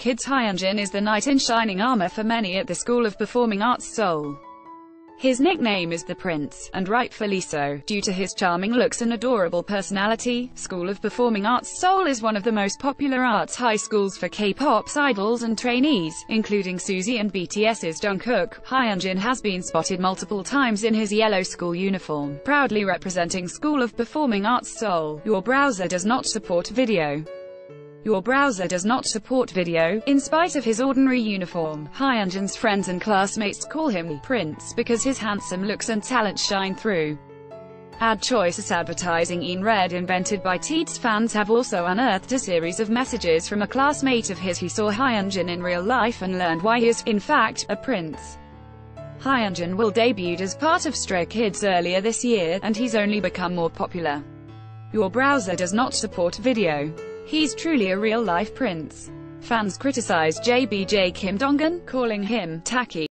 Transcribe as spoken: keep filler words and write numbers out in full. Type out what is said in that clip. kids. Hyunjin is the knight in shining armor for many at the School of Performing Arts Seoul. His nickname is the Prince, and rightfully so, due to his charming looks and adorable personality. School of Performing Arts Seoul is one of the most popular arts high schools for K-pop's idols and trainees, including Suzy and B T S's Jungkook. Hyunjin has been spotted multiple times in his yellow school uniform, proudly representing School of Performing Arts Seoul. Your browser does not support video. Your browser does not support video. In spite of his ordinary uniform, Hyunjin's friends and classmates call him Prince because his handsome looks and talent shine through. Ad Choices advertising in red invented by Teeds fans have also unearthed a series of messages from a classmate of his who saw Hyunjin in real life and learned why he is, in fact, a prince. Hyunjin will debuted as part of Stray Kids earlier this year, and he's only become more popular. Your browser does not support video. He's truly a real-life prince. Fans criticized J B J Kim Donghan, calling him tacky.